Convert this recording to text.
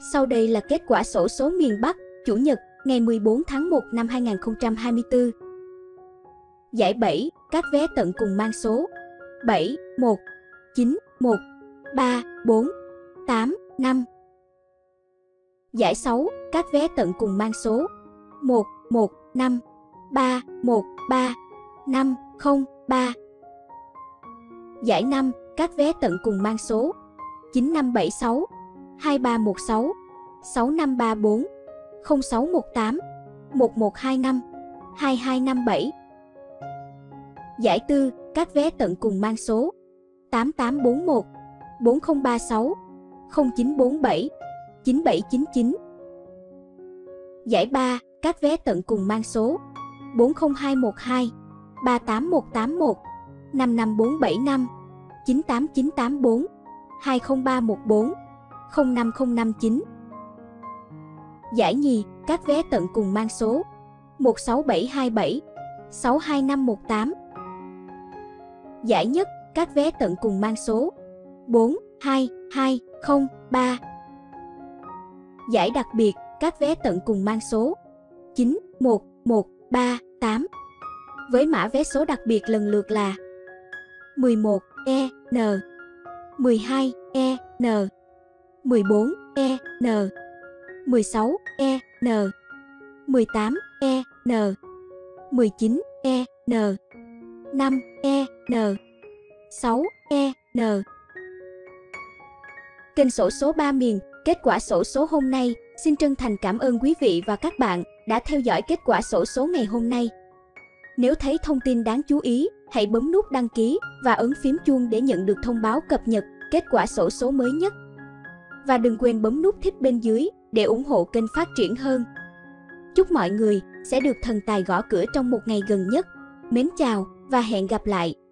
Sau đây là kết quả xổ số miền Bắc, Chủ nhật, ngày 14 tháng 1 năm 2024. Giải 7, các vé tận cùng mang số 7, 1, 9, 1, 3, 4, 8, 5. Giải 6, các vé tận cùng mang số 1, 1, 5, 3, 1, 3, 5, 0, 3. Giải 5, các vé tận cùng mang số 9576, 2316, 6534, 0618, 1125, 2257. Giải 4, các vé tận cùng mang số 8841, 4036, 0947, 9799. Giải 3, các vé tận cùng mang số 40212, 38181, 55475, 98984, 20314, 05059. Giải nhì, các vé tận cùng mang số 16727, 62518. Giải nhất, các vé tận cùng mang số 42203. Giải đặc biệt, các vé tận cùng mang số 91138 với mã vé số đặc biệt lần lượt là 11EN, 12EN, 14EN, 16EN, 18EN, 19EN, 5EN, 6EN. Kênh xổ số 3 miền, kết quả xổ số hôm nay. Xin chân thành cảm ơn quý vị và các bạn đã theo dõi kết quả xổ số ngày hôm nay. Nếu thấy thông tin đáng chú ý, hãy bấm nút đăng ký và ấn phím chuông để nhận được thông báo cập nhật kết quả xổ số mới nhất. Và đừng quên bấm nút thích bên dưới để ủng hộ kênh phát triển hơn. Chúc mọi người sẽ được thần tài gõ cửa trong một ngày gần nhất. Mến chào và hẹn gặp lại!